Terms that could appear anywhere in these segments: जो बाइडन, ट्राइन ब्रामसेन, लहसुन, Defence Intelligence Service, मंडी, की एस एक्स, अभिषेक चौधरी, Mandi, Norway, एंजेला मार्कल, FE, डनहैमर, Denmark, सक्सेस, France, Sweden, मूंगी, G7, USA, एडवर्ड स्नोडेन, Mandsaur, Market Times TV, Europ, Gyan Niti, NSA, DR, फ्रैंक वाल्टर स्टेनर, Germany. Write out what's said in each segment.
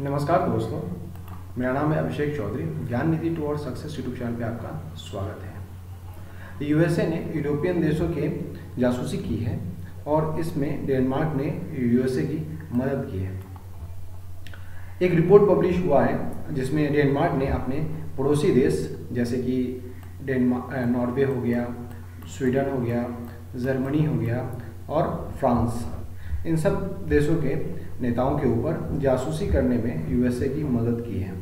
नमस्कार दोस्तों, मेरा नाम है अभिषेक चौधरी। ज्ञान नीति टुवर्ड सक्सेस यूट्यूब चैनल पे आपका स्वागत है। यूएसए ने यूरोपियन देशों के जासूसी की है और इसमें डेनमार्क ने यूएसए की मदद की है। एक रिपोर्ट पब्लिश हुआ है जिसमें डेनमार्क ने अपने पड़ोसी देश जैसे कि नॉर्वे हो गया, स्वीडन हो गया, जर्मनी हो गया और फ्रांस, इन सब देशों के नेताओं के ऊपर जासूसी करने में यूएसए की मदद की है।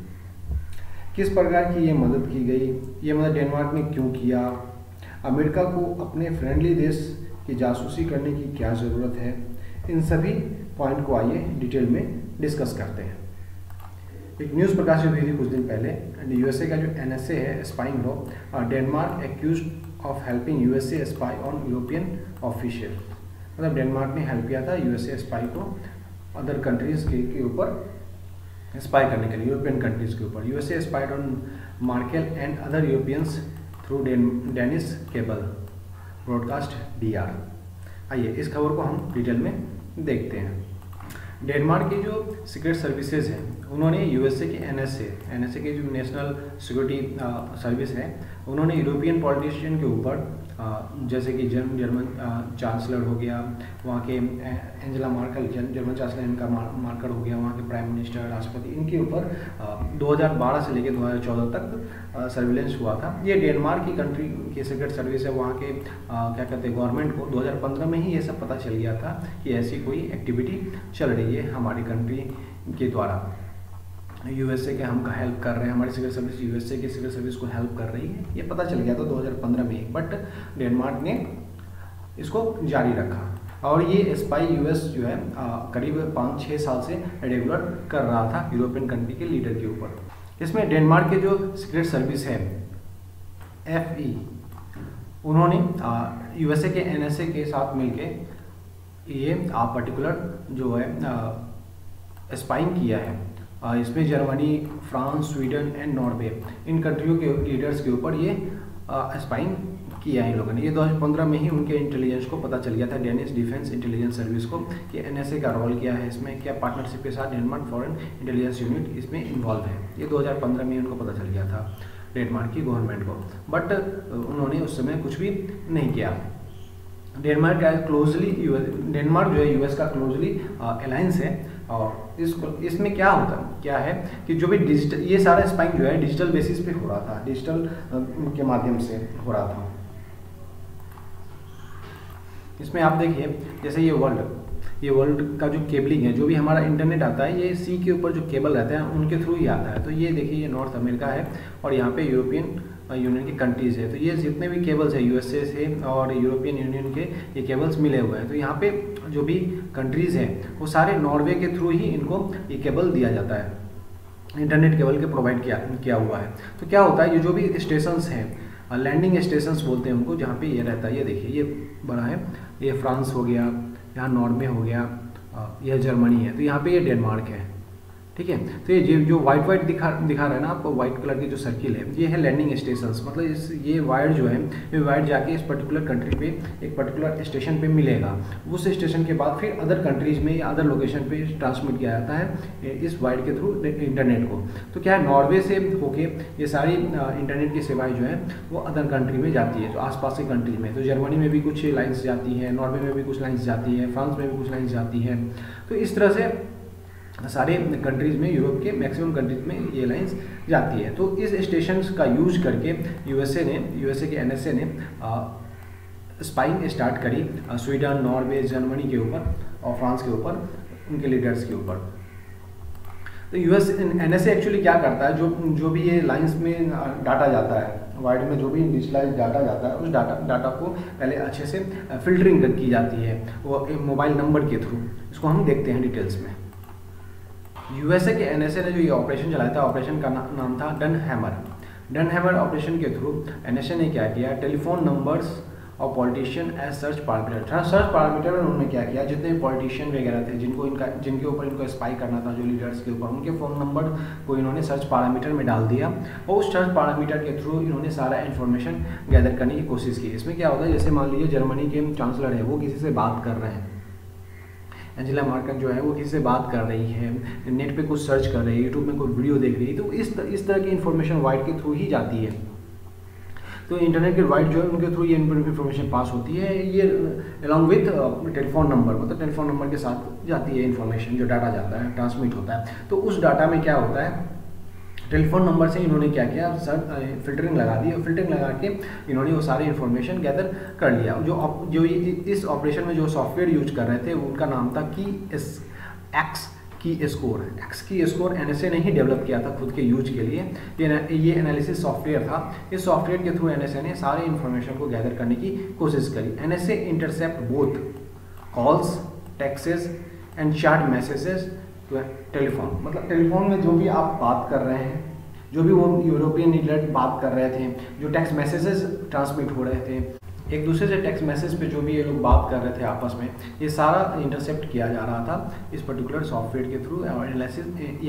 किस प्रकार की ये मदद की गई, ये मदद डेनमार्क ने क्यों किया, अमेरिका को अपने फ्रेंडली देश की जासूसी करने की क्या ज़रूरत है, इन सभी पॉइंट को आइए डिटेल में डिस्कस करते हैं। एक न्यूज़ प्रकाशित हुई थी कुछ दिन पहले, यूएसए का जो NSA है spying law, Denmark accused of helping USA spy on European official, मतलब डेनमार्क ने हेल्प किया था यूएसए स्पाई को अदर कंट्रीज़ के ऊपर स्पाई करने के लिए, यूरोपियन कंट्रीज़ के ऊपर। USA spied on Merkel and other Europeans through Danish cable broadcast DR। आइए इस खबर को हम डिटेल में देखते हैं। डेनमार्क की जो सीक्रेट सर्विसेज हैं उन्होंने यूएसए के एनएसए के जो नेशनल सिक्योरिटी सर्विस है उन्होंने यूरोपियन पॉलिटिशियन के ऊपर जैसे कि जर्मन चांसलर हो गया, वहाँ के एंजेला मार्कल, जर्मन चांसलर इनका मार्कल हो गया, वहाँ के प्राइम मिनिस्टर, राष्ट्रपति, इनके ऊपर 2012 से लेकर 2014 तक सर्विलेंस हुआ था। ये डेनमार्क की कंट्री की सीक्रेट सर्विस है, वहाँ के क्या कहते हैं गवर्नमेंट को 2015 में ही ये सब पता चल गया था कि ऐसी कोई एक्टिविटी चल रही है हमारी कंट्री के द्वारा, यूएसए के हम हेल्प कर रहे हैं, हमारी सिक्योरिटी सर्विस यूएसए की सिक्योरिटी सर्विस को हेल्प कर रही है। ये पता चल गया था 2015 में, बट डेनमार्क ने इसको जारी रखा और ये स्पाई यूएस जो है करीब 5-6 साल से रेगुलर कर रहा था यूरोपियन कंट्री के लीडर के ऊपर। इसमें डेनमार्क के जो सिक्रेट सर्विस है FE, उन्होंने यूएसए के NSA के साथ मिल के ये पर्टिकुलर जो है स्पाइंग किया है। इसमें Germany, France, Sweden and Norway, इन कंट्रियों के लीडर्स के ऊपर ये स्पाइंग किया है इन लोगों ने। ये 2015 में ही उनके इंटेलिजेंस को पता चल गया था, डेनिश डिफेंस इंटेलिजेंस सर्विस को, कि NSA का रोल क्या है इसमें, क्या पार्टनरशिप के साथ डेनमार्क फॉरेन इंटेलिजेंस यूनिट इसमें इन्वॉल्व है। ये 2015 में उनको पता चल गया था डेनमार्क की गवर्नमेंट को, बट उन्होंने उस समय कुछ भी नहीं किया। डेनमार्क का क्लोजली डेनमार्क जो है यूएस का क्लोजली अलायंस है और इसमें क्या होता है क्या है कि जो भी डिजिटल ये सारा स्पाइंग जो है डिजिटल बेसिस पे हो रहा था, डिजिटल के माध्यम से हो रहा था। इसमें आप देखिए जैसे ये वर्ल्ड का जो केबलिंग है, जो भी हमारा इंटरनेट आता है ये सी के ऊपर जो केबल रहते हैं उनके थ्रू ही आता है। तो ये देखिए ये नॉर्थ अमेरिका है और यहाँ पे यूरोपियन यूनियन की कंट्रीज़ है। तो ये जितने भी केबल्स है यूएसए से और यूरोपियन यूनियन के ये केबल्स मिले हुए हैं। तो यहाँ पे जो भी कंट्रीज़ हैं वो सारे नॉर्वे के थ्रू ही इनको ये केबल दिया जाता है, इंटरनेट केबल के प्रोवाइड किया हुआ है। तो क्या होता है ये जो भी स्टेशंस हैं, लैंडिंग स्टेशंस बोलते हैं उनको, जहाँ पे ये रहता है। ये देखिए ये बड़ा है, ये फ्रांस हो गया, यहाँ नॉर्वे हो गया, यह जर्मनी है, तो यहाँ पर ये डेनमार्क है, ठीक है। तो ये जो वाइट दिखा रहा है ना आपको, वाइट कलर की जो सर्किल है ये है लैंडिंग स्टेशंस, मतलब ये वायर जो है ये वायर जाके इस पर्टिकुलर कंट्री पे एक पर्टिकुलर स्टेशन पे मिलेगा। उस स्टेशन के बाद फिर अदर कंट्रीज़ में या अदर लोकेशन पे ट्रांसमिट किया जाता है इस वायर के थ्रू इंटरनेट को। तो क्या है नॉर्वे से होके ये सारी इंटरनेट की सेवाएँ जो है वो अदर कंट्री में जाती है, तो आसपास की कंट्री में। तो जर्मनी में भी कुछ लाइन्स जाती है, नॉर्वे में भी कुछ लाइन्स जाती है, फ्रांस में भी कुछ लाइन्स जाती है। तो इस तरह से सारे कंट्रीज़ में, यूरोप के मैक्सिमम कंट्रीज़ में ये लाइंस जाती है। तो इस स्टेशंस का यूज करके यूएसए के NSA ने स्पाइंग स्टार्ट करी स्वीडन, नॉर्वे, जर्मनी के ऊपर और फ्रांस के ऊपर, उनके लीडर्स के ऊपर। तो NSA एक्चुअली क्या करता है, जो भी ये लाइंस में डाटा जाता है, वाइड में जो भी डिजिटलाइज डाटा जाता है, उस डाटा को पहले अच्छे से फिल्टरिंग की जाती है वो मोबाइल नंबर के थ्रू। इसको हम देखते हैं डिटेल्स में। यूएसए के NSA ने जो ये ऑपरेशन चलाया था, ऑपरेशन का नाम था डनहैमर ऑपरेशन के थ्रू NSA ने क्या किया, टेलीफोन नंबर्स और पॉलिटिशियन एज सर्च पैरामीटर। हाँ, सर्च पैरामीटर में उन्होंने क्या किया, जितने भी पॉलिटिशियन वगैरह थे जिनके ऊपर इनको स्पाई करना था, जो लीडर्स के ऊपर, उनके फ़ोन नंबर को इन्होंने सर्च पैरामीटर में डाल दिया और उस सर्च पैरामीटर के थ्रू इन्होंने सारा इन्फॉर्मेशन गैदर करने की कोशिश की। इसमें क्या होता है, जैसे मान लीजिए जर्मनी के चांसलर है वो किसी से बात कर रहे हैं, एंजेला मार्कल जो है वो किसी से बात कर रही है, नेट पे कुछ सर्च कर रही है, यूट्यूब में कोई वीडियो देख रही है, तो इस तरह की इन्फॉर्मेशन वाइट के थ्रू ही जाती है। तो इंटरनेट के राइट जो है उनके थ्रू ये इन्फॉर्मेशन पास होती है, ये अलॉन्ग विथ टेलीफोन नंबर, मतलब टेलीफोन नंबर के साथ जाती है इन्फॉर्मेशन, जो डाटा जाता है ट्रांसमिट होता है। तो उस डाटा में क्या होता है, टेलीफोन नंबर से इन्होंने क्या किया, सर फिल्टरिंग लगा दी और फिल्टरिंग लगा के इन्होंने वो सारी इन्फॉर्मेशन गैदर कर लिया। जो इस ऑपरेशन में जो सॉफ्टवेयर यूज कर रहे थे उनका नाम था की एस एक्स XKeyscore. NSA ने ही डेवलप किया था खुद के यूज के लिए, ये एनालिसिस सॉफ्टवेयर था। इस सॉफ्टवेयर के थ्रू NSA ने सारे इन्फॉर्मेशन को गैदर करने की कोशिश करी। NSA intercept both calls, texts and chat messages to telephone, मतलब टेलीफोन में जो भी आप बात कर रहे हैं, जो भी वो यूरोपियन लीडर बात कर रहे थे, जो टेक्स्ट मैसेजेस ट्रांसमिट हो रहे थे एक दूसरे से, टेक्स्ट मैसेज पे जो भी ये लोग बात कर रहे थे आपस में, ये सारा इंटरसेप्ट किया जा रहा था इस पर्टिकुलर सॉफ्टवेयर के थ्रू। और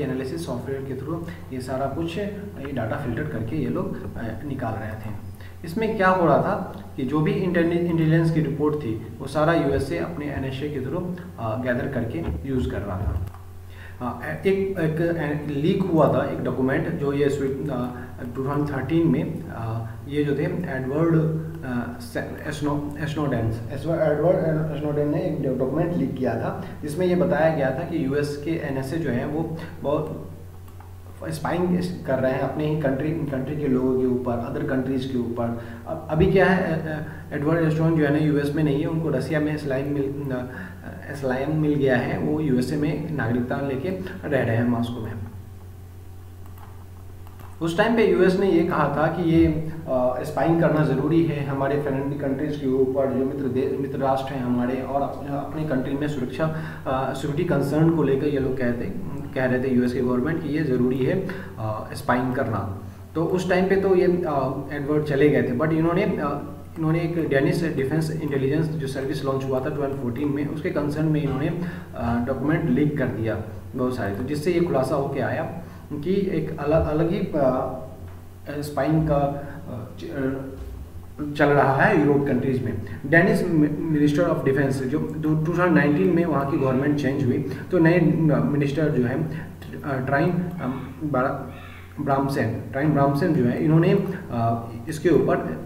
एनालिसिस सॉफ्टवेयर के थ्रू ये सारा कुछ, ये डाटा फिल्टर करके ये लोग निकाल रहे थे। इसमें क्या हो रहा था कि जो भी इंटेलिजेंस की रिपोर्ट थी वो सारा USA अपने NSA के थ्रू गैदर करके यूज़ कर रहा था। एक लीक हुआ था एक डॉक्यूमेंट, जो ये 2013 में ये जो थे एडवर्ड स्नोडेन ने एक डॉक्यूमेंट लीक किया था, जिसमें ये बताया गया था कि US के NSA जो है वो बहुत स्पाइंग कर रहे हैं अपने ही कंट्री के लोगों के ऊपर, अदर कंट्रीज़ के ऊपर। अब अभी क्या है, एडवर्ड स्नोडेन जो है ना US में नहीं है, उनको रसिया में इस्लाम मिल गया है, वो USA में नागरिकता लेके रह रहे हैं मॉस्को में। उस टाइम पे US ने ये कहा था कि ये स्पाइंग करना ज़रूरी है हमारे फ्रेंडली कंट्रीज़ के ऊपर, जो मित्र राष्ट्र हैं हमारे, और अपनी कंट्री में सिक्योरिटी कंसर्न को लेकर ये लोग कह रहे थे US के गवर्नमेंट कि ये ज़रूरी है स्पाइंग करना। तो उस टाइम पे तो ये एडवर्ड चले गए थे, बट इन्होंने एक डेनिश डिफेंस इंटेलिजेंस जो सर्विस लॉन्च हुआ था 2014 में, उसके कंसर्न में इन्होंने डॉक्यूमेंट लीक कर दिया बहुत सारे, तो जिससे ये खुलासा होकर आया कि एक अलग ही स्पाइंग का चल रहा है यूरोप कंट्रीज़ में। डेनिश मिनिस्टर ऑफ डिफेंस जो 2019 में वहाँ की गवर्नमेंट चेंज हुई, तो नए मिनिस्टर जो है ट्राइन ब्रामसेन जो है, इन्होंने इसके ऊपर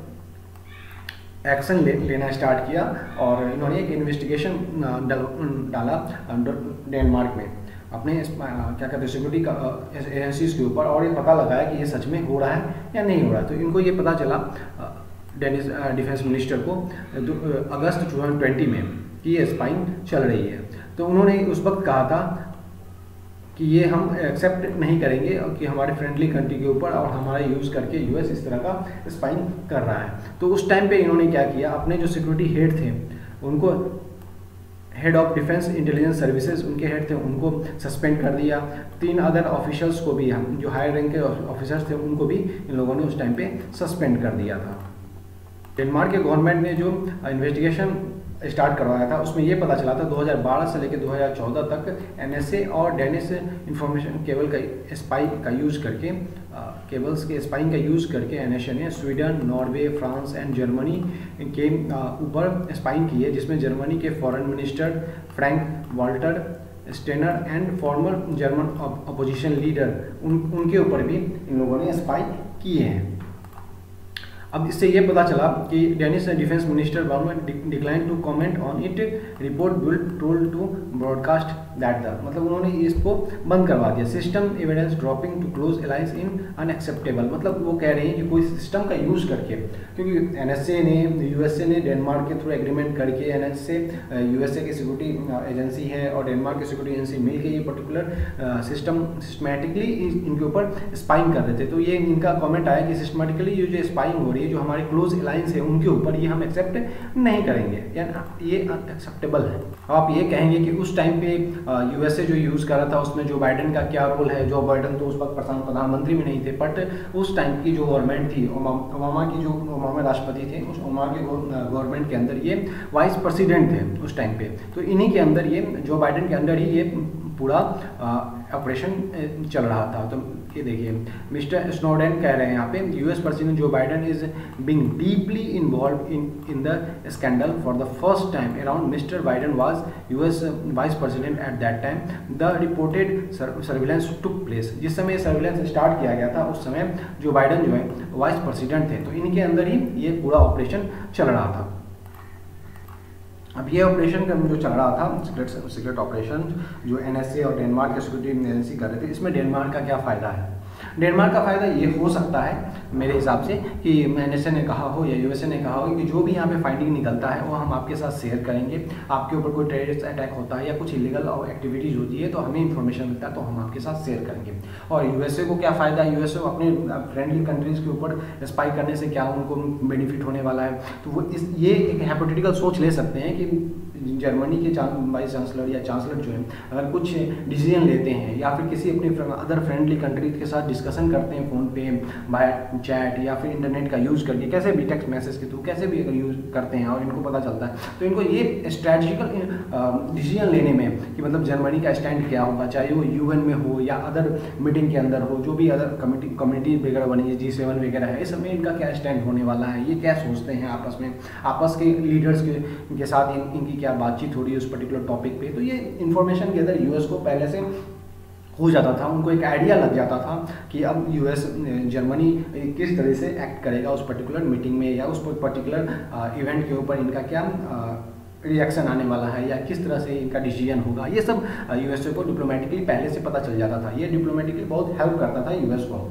एक्शन लेना स्टार्ट किया और इन्होंने एक इन्वेस्टिगेशन डाला डेनमार्क में अपने सिक्योरिटी एजेंसीज के ऊपर, और ये पता लगाया कि ये सच में हो रहा है या नहीं हो रहा है। तो इनको ये पता चला डेनिश डिफेंस मिनिस्टर को अगस्त 2020 में कि ये स्पाइंग चल रही है। तो उन्होंने उस वक्त कहा था कि ये हम एक्सेप्ट नहीं करेंगे कि हमारे फ्रेंडली कंट्री के ऊपर और हमारे यूज़ करके US इस तरह का स्पाइंग कर रहा है। तो उस टाइम पे इन्होंने क्या किया, अपने जो सिक्योरिटी हेड थे उनको, head of defence intelligence services उनके हेड थे, उनको सस्पेंड कर दिया। 3 अदर ऑफिशल्स को भी, जो हाई रैंक के ऑफिसर्स थे उनको भी इन लोगों ने उस टाइम पर सस्पेंड कर दिया था। डेनमार्क के गवर्नमेंट ने जो इन्वेस्टिगेशन स्टार्ट करवाया था उसमें ये पता चला था 2012 से लेकर 2014 तक NSA और डेनिश इंफॉर्मेशन केबल्स के स्पाइंग का यूज़ करके NSA ने Sweden, Norway, France and Germany के ऊपर स्पाइंग की है, जिसमें जर्मनी के foreign minister फ्रैंक वाल्टर स्टेनर and former German opposition leader उनके ऊपर भी इन लोगों ने स्पाइंग किए हैं। अब इससे ये पता चला कि Danish defence minister government decline to comment on it report will told to broadcast that the, मतलब उन्होंने इसको बंद करवा दिया। System evidence dropping to close alliance in unacceptable, मतलब वो कह रहे हैं कि कोई सिस्टम का यूज़ करके, क्योंकि NSA ने USA ने डेनमार्क के थ्रू एग्रीमेंट करके, NSA USA की सिक्योरिटी एजेंसी है और डेनमार्क की सिक्योरिटी एजेंसी मिल के ये पर्टिकुलर सिस्टमेटिकली इनके ऊपर स्पाइंग कर रहे थे। तो ये इनका कॉमेंट आया कि सिस्टमेटिकली ये जो स्पाइंग हो रही है, जो हमारे क्लोज एलाइंस है उनके ऊपर, ये हम एक्सेप्ट नहीं करेंगे, ये अनएक्सेप्टेबल है। आप ये कहेंगे कि उस टाइम पे USA जो यूज़ कर रहा था उसमें जो बाइडन का क्या रोल है, जो बाइडन तो उस वक्त प्रधानमंत्री भी नहीं थे, बट उस टाइम की जो गवर्नमेंट थी, ओबामा की जो राष्ट्रपति थे, उस ओबामा के गवर्नमेंट के अंदर ये वाइस प्रेसिडेंट थे उस टाइम पे, तो इन्हीं के अंदर ये जो बाइडन के अंदर ही ये पूरा ऑपरेशन चल रहा था। तो ये देखिए मिस्टर स्नोडेन कह रहे हैं यहाँ पे, US president Joe Biden is being deeply involve in the scandal for the first time around. Mister Biden was US vice president at that time. The reported surveillance took place, जिस समय surveillance start किया गया था उस समय Joe Biden जो है vice president थे। तो इनके अंदर ही ये पूरा ऑपरेशन चल रहा था। अब ये ऑपरेशन जो चल रहा था सीक्रेट ऑपरेशन जो एनएसए और डेनमार्क की सिक्योरिटी एजेंसी कर रहे थे, इसमें डेनमार्क का क्या फ़ायदा है? डेनमार्क का फ़ायदा ये हो सकता है मेरे हिसाब से कि एनएसए ने कहा हो या यूएसए ने कहा हो कि जो भी यहाँ पे फाइंडिंग निकलता है वो हम आपके साथ शेयर करेंगे, आपके ऊपर कोई टेररिस्ट अटैक होता है या कुछ इलीगल एक्टिविटीज़ होती है तो हमें इन्फॉर्मेशन मिलता है तो हम आपके साथ शेयर करेंगे। और यूएसए को क्या फ़ायदा है? यूएसए अपने फ्रेंडली कंट्रीज़ के ऊपर स्पाई करने से क्या उनको बेनिफिट होने वाला है? तो वो इस ये एक हाइपोथेटिकल सोच ले सकते हैं कि जर्मनी के वाइस चांसलर या चांसलर जो है अगर कुछ डिसीजन लेते हैं या फिर किसी अपनी अदर फ्रेंडली कंट्रीज के साथ डिस्कशन करते हैं फ़ोन पे बाय चैट या फिर इंटरनेट का यूज़ करके, कैसे भी टेक्स्ट मैसेज के थ्रू कैसे भी अगर यूज़ करते हैं और इनको पता चलता है तो इनको ये स्ट्रैटेजिकल डिसीजन लेने में कि मतलब जर्मनी का स्टैंड क्या होगा, चाहे वो UN में हो या अदर मीटिंग के अंदर हो, जो भी अदर कम्युनिटी वगैरह बनी है G7 वगैरह है, इस समय इनका क्या स्टैंड होने वाला है, ये क्या सोचते हैं आपस में, आपस के लीडर्स के साथ इनकी क्या बातचीत हो रही है उस पर्टिकुलर टॉपिक पे। तो ये इन्फॉर्मेशन के अंदर यूएस को पहले से हो जाता था, उनको एक आइडिया लग जाता था कि अब यूएस जर्मनी किस तरह से एक्ट करेगा उस पर्टिकुलर मीटिंग में या उस पर्टिकुलर इवेंट के ऊपर इनका क्या रिएक्शन आने वाला है या किस तरह से इनका डिसीजन होगा। ये सब यूएसए को डिप्लोमेटिकली पहले से पता चल जाता था, ये डिप्लोमेटिकली बहुत हेल्प करता था यूएस को।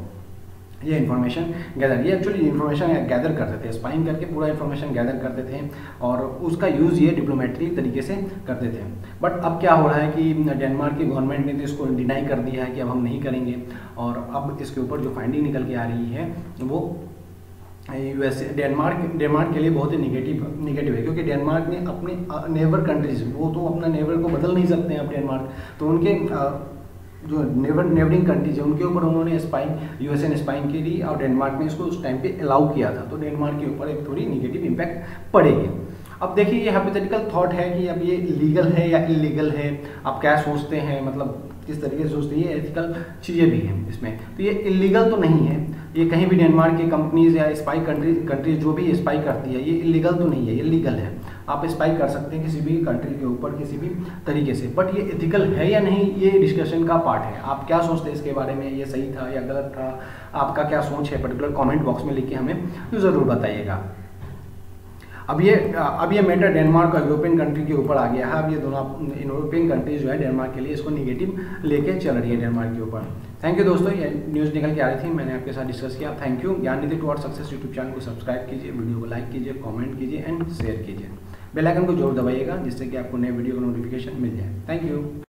ये इन्फॉर्मेशन गैदर, ये एक्चुअली इन्फॉर्मेशन गैदर करते थे, स्पाइंग करके पूरा इन्फॉर्मेशन गैदर करते थे और उसका यूज़ ये डिप्लोमेटिक तरीके से करते थे। बट अब क्या हो रहा है कि डेनमार्क की गवर्नमेंट ने तो इसको डिनाई कर दिया है कि अब हम नहीं करेंगे, और अब इसके ऊपर जो फाइंडिंग निकल के आ रही है वो यूएसए डेनमार्क के लिए बहुत ही निगेटिव है, क्योंकि डेनमार्क ने अपने नेबर कंट्रीज, वो तो अपना नेबर को बदल नहीं सकते हैं अब डेनमार्क, तो उनके जो नेबरिंग कंट्रीज है उनके ऊपर उन्होंने स्पाइंग यूएसए ने स्पाइंग की थी और डेनमार्क ने इसको उस टाइम पे अलाउ किया था। तो डेनमार्क के ऊपर एक थोड़ी नेगेटिव इम्पैक्ट पड़ेगी। अब देखिए ये हाइपोथेटिकल थॉट है कि अब ये लीगल है या इलीगल है, आप क्या सोचते हैं, मतलब किस तरीके से सोचते हैं, एथिकल चीज़ें भी हैं इसमें। तो ये इलीगल तो नहीं है, ये कहीं भी डेनमार्क की कंपनीज या स्पाई कंट्रीज जो भी स्पाई करती है ये इलीगल तो नहीं है, ये लीगल है, आप स्पाई कर सकते हैं किसी भी कंट्री के ऊपर किसी भी तरीके से। बट ये एथिकल है या नहीं ये डिस्कशन का पार्ट है, आप क्या सोचते हैं इसके बारे में, ये सही था या गलत था, आपका क्या सोच है पर्टिकुलर कॉमेंट बॉक्स में लिख के हमें तो ज़रूर बताइएगा। अब ये मैटर डेनमार्क और यूरोपियन कंट्री के ऊपर आ गया है। अब ये दोनों यूरोपियन कंट्रीज जो है डेनमार्क के लिए इसको निगेटिव लेके चल रही है डेनमार्क के ऊपर। थैंक यू दोस्तों, ये न्यूज़ निकल के आ रही थी, मैंने आपके साथ डिस्कस किया। Thank you. Gyan Niti towards सक्सेस YouTube channel को सब्सक्राइब कीजिए, वीडियो को लाइक कीजिए, कॉमेंट कीजिए एंड शेयर कीजिए। बेल आइकन को जरूर दबाइएगा जिससे कि आपको नए वीडियो का नोटिफिकेशन मिल जाए। Thank you.